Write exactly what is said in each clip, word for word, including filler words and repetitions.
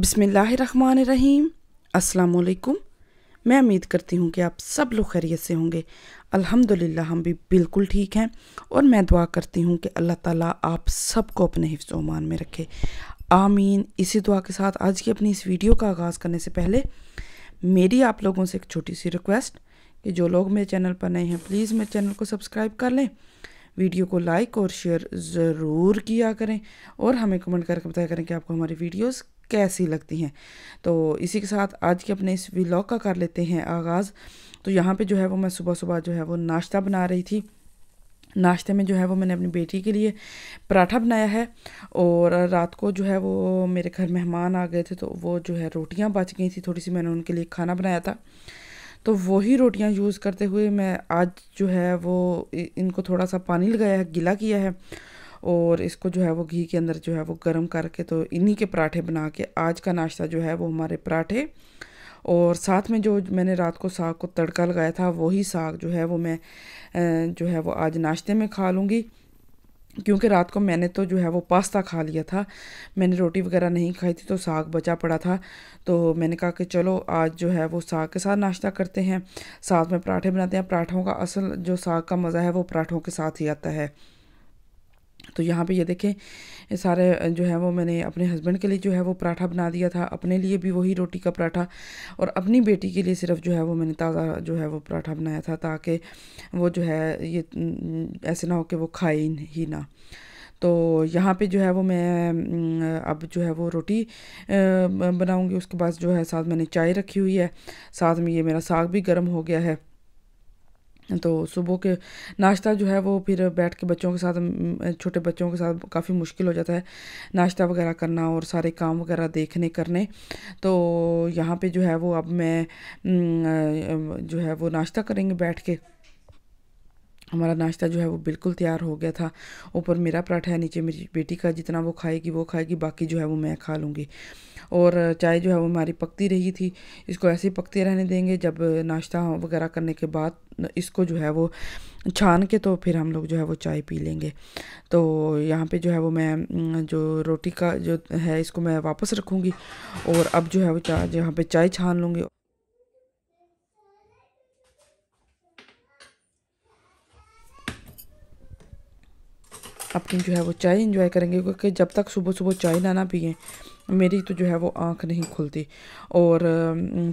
बिस्मिल्लाहिर्रहमानिर्रहीम। अस्सलामुअलैकुम। मैं उम्मीद करती हूँ कि आप सब लोग खैरियत से होंगे। अल्हम्दुलिल्लाह हम भी बिल्कुल ठीक हैं और मैं दुआ करती हूँ कि अल्लाह ताला आप सबको अपने हिफ्ज़ व अमान में रखे, आमीन। इसी दुआ के साथ आज की अपनी इस वीडियो का आगाज़ करने से पहले मेरी आप लोगों से एक छोटी सी रिक्वेस्ट कि जो लोग मेरे चैनल पर नए हैं प्लीज़ मेरे चैनल को सब्सक्राइब कर लें, वीडियो को लाइक और शेयर ज़रूर किया करें और हमें कमेंट करके बताया करें कि आपको हमारी वीडियोस कैसी लगती हैं। तो इसी के साथ आज के अपने इस व्लॉग का कर लेते हैं आगाज़। तो यहाँ पे जो है वो मैं सुबह सुबह जो है वो नाश्ता बना रही थी। नाश्ते में जो है वो मैंने अपनी बेटी के लिए पराठा बनाया है और रात को जो है वो मेरे घर मेहमान आ गए थे तो वो जो है रोटियाँ बच गई थी थोड़ी सी, मैंने उनके लिए खाना बनाया था तो वही रोटियां यूज़ करते हुए मैं आज जो है वो इनको थोड़ा सा पानी लगाया है, गीला किया है और इसको जो है वो घी के अंदर जो है वो गर्म करके तो इन्हीं के पराठे बना के आज का नाश्ता जो है वो हमारे पराठे और साथ में जो मैंने रात को साग को तड़का लगाया था वही साग जो है वो मैं जो है वो आज नाश्ते में खा लूँगी, क्योंकि रात को मैंने तो जो है वो पास्ता खा लिया था, मैंने रोटी वगैरह नहीं खाई थी तो साग बचा पड़ा था तो मैंने कहा कि चलो आज जो है वो साग के साथ नाश्ता करते हैं, साथ में पराठे बनाते हैं। पराठों का असल जो साग का मज़ा है वो पराठों के साथ ही आता है। तो यहाँ पे ये देखें ये सारे जो है वो मैंने अपने हस्बैंड के लिए जो है वो पराठा बना दिया था, अपने लिए भी वही रोटी का पराठा और अपनी बेटी के लिए सिर्फ जो है वो मैंने ताज़ा जो है वो पराठा बनाया था ताकि वो जो है ये ऐसे ना हो कि वो खाए ही ना। तो यहाँ पे जो है वो मैं अब जो है वो रोटी बनाऊँगी, उसके बाद जो है साथ मैंने चाय रखी हुई है, साथ में ये मेरा साग भी गर्म हो गया है। तो सुबह के नाश्ता जो है वो फिर बैठ के बच्चों के साथ, छोटे बच्चों के साथ काफ़ी मुश्किल हो जाता है नाश्ता वगैरह करना और सारे काम वगैरह देखने करने। तो यहाँ पे जो है वो अब मैं जो है वो नाश्ता करेंगे बैठ के। हमारा नाश्ता जो है वो बिल्कुल तैयार हो गया था, ऊपर मेरा पराठा है, नीचे मेरी बेटी का, जितना वो खाएगी वो खाएगी, बाकी जो है वो मैं खा लूँगी। और चाय जो है वो हमारी पकती रही थी, इसको ऐसे ही पकते रहने देंगे, जब नाश्ता वगैरह करने के बाद इसको जो है वो छान के तो फिर हम लोग जो है वो चाय पी लेंगे। तो यहाँ पे जो है वो मैं जो रोटी का जो है इसको मैं वापस रखूँगी और अब जो है वो चाय यहाँ पर चाय छान लूँगी। अपनी जो है वो चाय एंजॉय करेंगे, क्योंकि जब तक सुबह सुबह चाय ना ना पिए मेरी तो जो है वो आंख नहीं खुलती। और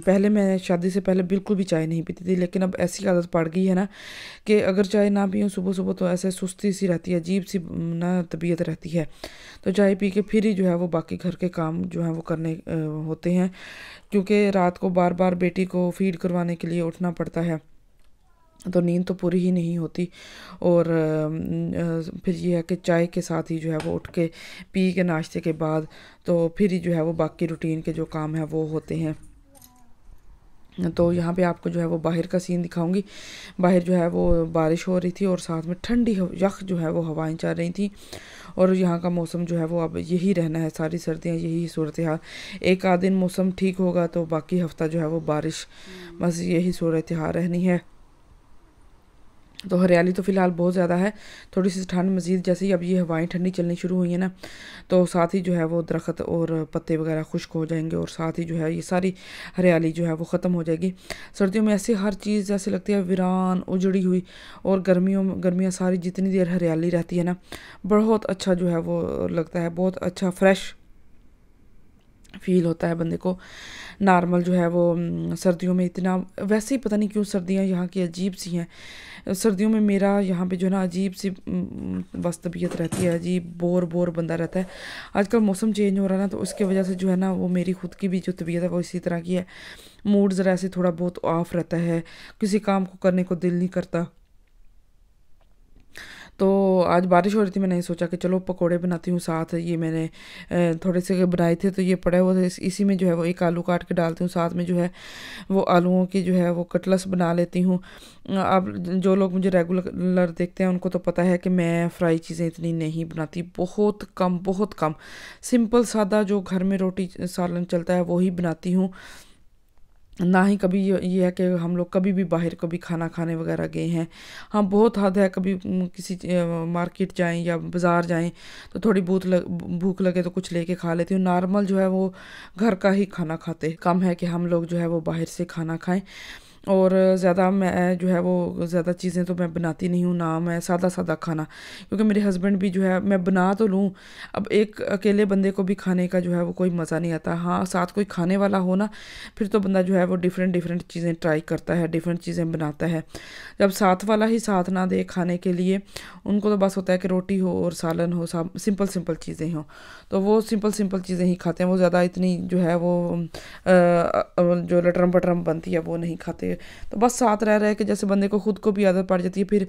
पहले मैं शादी से पहले बिल्कुल भी चाय नहीं पीती थी, लेकिन अब ऐसी आदत पड़ गई है ना कि अगर चाय ना पीऊँ सुबह सुबह तो ऐसे सुस्ती सी रहती है, अजीब सी ना तबीयत रहती है। तो चाय पी के फिर ही जो है वो बाकी घर के काम जो है वो करने होते हैं, क्योंकि रात को बार बार बेटी को फीड करवाने के लिए उठना पड़ता है तो नींद तो पूरी ही नहीं होती। और फिर यह है कि चाय के साथ ही जो है वो उठ के पी के नाश्ते के बाद तो फिर ही जो है वो बाकी रूटीन के जो काम है वो होते हैं। तो यहाँ पे आपको जो है वो बाहर का सीन दिखाऊंगी। बाहर जो है वो बारिश हो रही थी और साथ में ठंडी यख जो है वो हवाएं चल रही थी और यहाँ का मौसम जो है वो अब यही रहना है, सारी सर्दियाँ यही सूरत हाल। एक आध दिन मौसम ठीक होगा तो बाकी हफ्ता जो है वो बारिश, बस यही सूरत हाल रहनी है। तो हरियाली तो फ़िलहाल बहुत ज़्यादा है, थोड़ी सी ठंड मज़ीद जैसे ही अब ये हवाएं ठंडी चलनी शुरू हुई है ना तो साथ ही जो है वो दरख्त और पत्ते वगैरह खुश्क हो जाएंगे और साथ ही जो है ये सारी हरियाली जो है वो ख़त्म हो जाएगी। सर्दियों में ऐसे हर चीज़ ऐसे लगती है वीरान उजड़ी हुई, और गर्मियों गर्मियाँ सारी जितनी देर हरियाली रहती है ना बहुत अच्छा जो है वो लगता है, बहुत अच्छा फ्रेश फील होता है बंदे को। नॉर्मल जो है वो सर्दियों में इतना वैसे ही पता नहीं क्यों सर्दियां यहाँ की अजीब सी हैं। सर्दियों में मेरा यहाँ पे जो है ना अजीब सी बस तबीयत रहती है, अजीब बोर बोर बंदा रहता है। आजकल मौसम चेंज हो रहा है ना तो उसकी वजह से जो है ना वो मेरी खुद की भी जो तबीयत है वो इसी तरह की है। मूड ज़रा से थोड़ा बहुत ऑफ रहता है, किसी काम को करने को दिल नहीं करता। तो आज बारिश हो रही थी, मैंने सोचा कि चलो पकोड़े बनाती हूँ, साथ ये मैंने थोड़े से बनाए थे तो ये पड़े हुए थे, इसी में जो है वो एक आलू काट के डालती हूँ, साथ में जो है वो आलूओं की जो है वो कटलस बना लेती हूँ। आप जो लोग मुझे रेगुलर देखते हैं उनको तो पता है कि मैं फ्राई चीज़ें इतनी नहीं बनाती, बहुत कम बहुत कम, सिंपल सादा जो घर में रोटी सालन चलता है वही बनाती हूँ। ना ही कभी ये, ये है कि हम लोग कभी भी बाहर कभी खाना खाने वगैरह गए हैं। हाँ, बहुत हद है कभी किसी मार्केट जाएं या बाज़ार जाएं तो थोड़ी भूख लग भूख लगे तो कुछ लेके खा लेती हूँ। नॉर्मल जो है वो घर का ही खाना खाते, कम है कि हम लोग जो है वो बाहर से खाना खाएं। और ज़्यादा मैं जो है वो ज़्यादा चीज़ें तो मैं बनाती नहीं हूँ, ना मैं सादा सादा खाना, क्योंकि मेरे हस्बैंड भी जो है मैं बना तो लूँ, अब एक अकेले बंदे को भी खाने का जो है वो कोई मज़ा नहीं आता। हाँ, साथ कोई खाने वाला हो ना, फिर तो बंदा जो है वो डिफरेंट डिफरेंट चीज़ें ट्राई करता है, डिफरेंट चीज़ें बनाता है। जब साथ वाला ही साथ ना दे खाने के लिए, उनको तो बस होता है कि रोटी हो और सालन हो, सिंपल सिंपल चीज़ें हों, तो वो सिंपल सिंपल चीज़ें ही खाते हैं। वो ज़्यादा इतनी जो है वो जो लटरम पटरम बनती है वो नहीं खाते। तो बस साथ रह रहे कि जैसे बंदे को खुद को भी आदत पड़ जाती है। फिर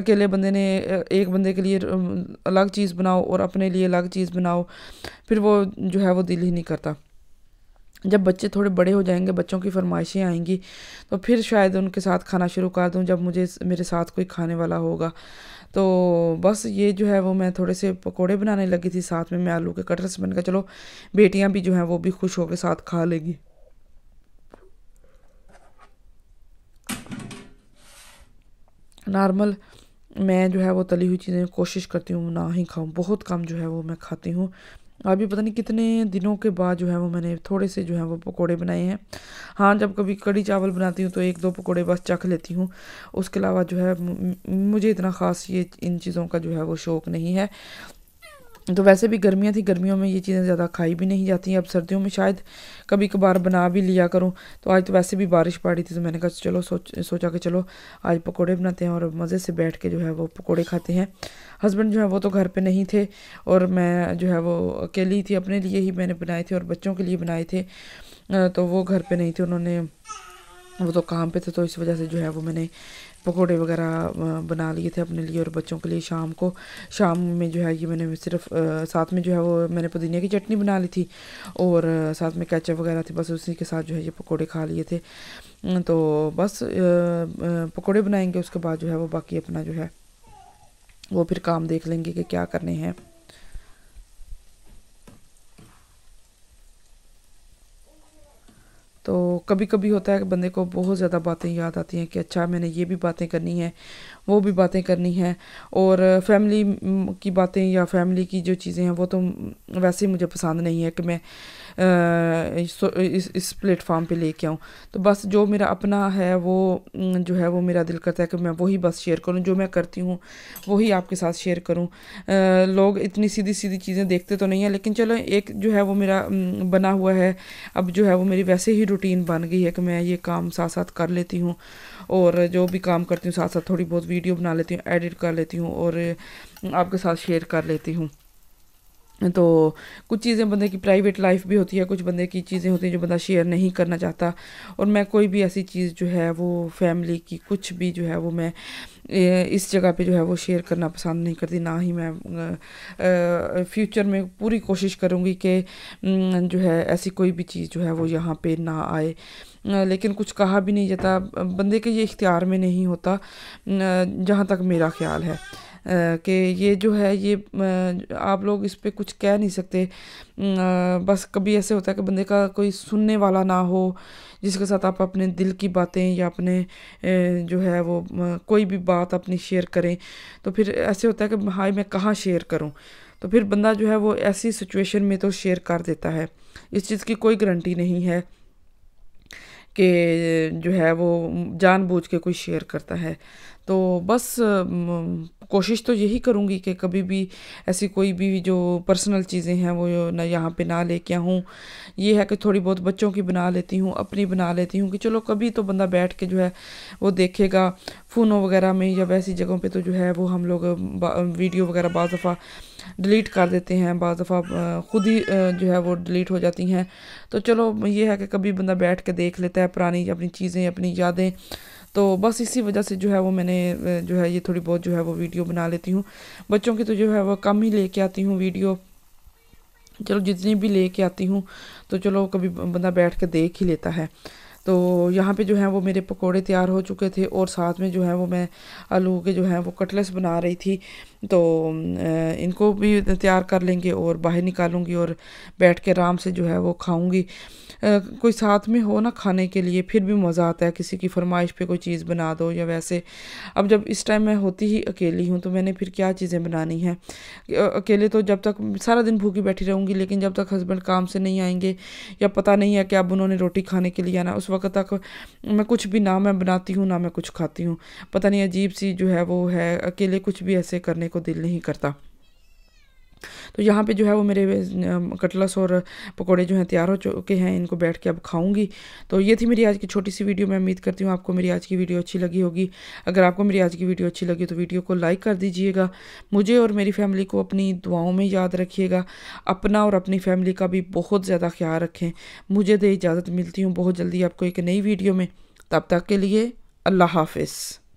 अकेले बंदे ने एक बंदे के लिए अलग चीज़ बनाओ और अपने लिए अलग चीज़ बनाओ, फिर वो जो है वो दिल ही नहीं करता। जब बच्चे थोड़े बड़े हो जाएंगे, बच्चों की फरमाइशें आएंगी, तो फिर शायद उनके साथ खाना शुरू कर दूं, जब मुझे मेरे साथ कोई खाने वाला होगा। तो बस ये जो है वो मैं थोड़े से पकोड़े बनाने लगी थी, साथ में मैं आलू के कटर्स बनकर, चलो बेटियाँ भी जो हैं वो भी खुश होकर साथ खा लेंगी। नॉर्मल मैं जो है वो तली हुई चीज़ें कोशिश करती हूँ ना ही खाऊं, बहुत कम जो है वो मैं खाती हूँ। अभी पता नहीं कितने दिनों के बाद जो है वो मैंने थोड़े से जो है वो पकोड़े बनाए हैं। हाँ, जब कभी कड़ी चावल बनाती हूँ तो एक दो पकोड़े बस चख लेती हूँ, उसके अलावा जो है मुझे इतना ख़ास ये इन चीज़ों का जो है वो शौक़ नहीं है। तो वैसे भी गर्मियाँ थी, गर्मियों में ये चीज़ें ज़्यादा खाई भी नहीं जाती हैं। अब सर्दियों में शायद कभी कभार बना भी लिया करूँ, तो आज तो वैसे भी बारिश पड़ी थी, तो मैंने कहा चलो सोच सोचा कि चलो आज पकोड़े बनाते हैं और मज़े से बैठ के जो है वो पकोड़े खाते हैं। हस्बैंड जो है वो तो घर पे नहीं थे और मैं जो है वो अकेली थी, अपने लिए ही मैंने बनाए थे और बच्चों के लिए बनाए थे। तो वो घर पर नहीं थे, उन्होंने वो तो काम पे थे, तो इस वजह से जो है वो मैंने पकोड़े वगैरह बना लिए थे अपने लिए और बच्चों के लिए। शाम को शाम में जो है ये मैंने सिर्फ आ, साथ में जो है वो मैंने पुदीने की चटनी बना ली थी और आ, साथ में केचप वगैरह थी, बस उसी के साथ जो है ये पकोड़े खा लिए थे। तो बस पकोड़े बनाएंगे, उसके बाद जो है वो बाकी अपना जो है वो फिर काम देख लेंगे कि क्या करने हैं। तो कभी कभी होता है कि बंदे को बहुत ज़्यादा बातें याद आती हैं कि अच्छा मैंने ये भी बातें करनी है, वो भी बातें करनी है, और फैमिली की बातें या फैमिली की जो चीज़ें हैं वो तो वैसे ही मुझे पसंद नहीं है कि मैं आ, इस, इस, इस प्लेटफॉर्म पे लेके आऊँ। तो बस जो मेरा अपना है वो जो है वो मेरा दिल करता है कि मैं वही बस शेयर करूँ, जो मैं करती हूँ वही आपके साथ शेयर करूँ। लोग इतनी सीधी सीधी चीज़ें देखते तो नहीं हैं, लेकिन चलो एक जो है वो मेरा बना हुआ है, अब जो है वो मेरी वैसे ही रूटीन बन गई है कि मैं ये काम साथ साथ कर लेती हूँ और जो भी काम करती हूँ साथ साथ थोड़ी बहुत वीडियो बना लेती हूँ, एडिट कर लेती हूँ और आपके साथ शेयर कर लेती हूँ। तो कुछ चीज़ें बंदे की प्राइवेट लाइफ भी होती है, कुछ बंदे की चीज़ें होती हैं जो बंदा शेयर नहीं करना चाहता, और मैं कोई भी ऐसी चीज़ जो है वो फैमिली की कुछ भी जो है वो मैं इस जगह पे जो है वो शेयर करना पसंद नहीं करती। ना ही मैं फ्यूचर में पूरी कोशिश करूँगी कि जो है ऐसी कोई भी चीज़ जो है वो यहाँ पे ना आए, लेकिन कुछ कहा भी नहीं जाता, बंदे के ये इख्तियार में नहीं होता। जहाँ तक मेरा ख्याल है कि ये जो है ये आप लोग इस पे कुछ कह नहीं सकते। बस कभी ऐसे होता है कि बंदे का कोई सुनने वाला ना हो, जिसके साथ आप अपने दिल की बातें या अपने जो है वो कोई भी बात अपनी शेयर करें, तो फिर ऐसे होता है कि हाय मैं कहाँ शेयर करूं। तो फिर बंदा जो है वो ऐसी सिचुएशन में तो शेयर कर देता है, इस चीज़ की कोई गारंटी नहीं है कि जो है वो जानबूझ के कोई शेयर करता है। तो बस कोशिश तो यही करूँगी कि कभी भी ऐसी कोई भी जो पर्सनल चीज़ें हैं वो ना यहाँ पे ना लेके आऊँ। ये है कि थोड़ी बहुत बच्चों की बना लेती हूँ, अपनी बना लेती हूँ कि चलो कभी तो बंदा बैठ के जो है वो देखेगा। फ़ोनों वगैरह में या वैसी जगहों पे तो जो है वो हम लोग वीडियो वगैरह बाज़ दफ़ा डिलीट कर देते हैं, बाज़ दफ़ा ख़ुद ही जो है वो डिलीट हो जाती हैं। तो चलो ये है कि कभी बंदा बैठ के देख लेता है पुरानी अपनी चीज़ें, अपनी यादें। तो बस इसी वजह से जो है वो मैंने जो है ये थोड़ी बहुत जो है वो वीडियो बना लेती हूँ। बच्चों की तो जो है वो कम ही लेके आती हूँ वीडियो, चलो जितनी भी लेके आती हूँ तो चलो कभी बंदा बैठ के देख ही लेता है। तो यहाँ पे जो है वो मेरे पकोड़े तैयार हो चुके थे और साथ में जो है वो मैं आलू के जो है वो कटलेट्स बना रही थी। तो इनको भी तैयार कर लेंगे और बाहर निकालूंगी और बैठ के आराम से जो है वो खाऊंगी। कोई साथ में हो ना खाने के लिए फिर भी मज़ा आता है, किसी की फरमाइश पे कोई चीज़ बना दो या वैसे। अब जब इस टाइम मैं होती ही अकेली हूँ तो मैंने फिर क्या चीज़ें बनानी हैं अकेले। तो जब तक सारा दिन भूखी बैठी रहूँगी, लेकिन जब तक हस्बैंड काम से नहीं आएंगे या पता नहीं है कि अब उन्होंने रोटी खाने के लिए आना, उस वक्त तक मैं कुछ भी ना मैं बनाती हूँ ना मैं कुछ खाती हूँ। पता नहीं अजीब सी जो है वो है, अकेले कुछ भी ऐसे करने को दिल नहीं करता। तो यहाँ पे जो है वो मेरे कटलेट्स और पकोड़े जो हैं तैयार हो चुके हैं, इनको बैठ के अब खाऊंगी। तो ये थी मेरी आज की छोटी सी वीडियो। मैं उम्मीद करती हूँ आपको मेरी आज की वीडियो अच्छी लगी होगी। अगर आपको मेरी आज की वीडियो अच्छी लगी तो वीडियो को लाइक कर दीजिएगा। मुझे और मेरी फैमिली को अपनी दुआओं में याद रखिएगा। अपना और अपनी फैमिली का भी बहुत ज़्यादा ख्याल रखें। मुझे तो इजाज़त मिलती हूँ बहुत जल्दी आपको एक नई वीडियो में। तब तक के लिए अल्लाह हाफिज़।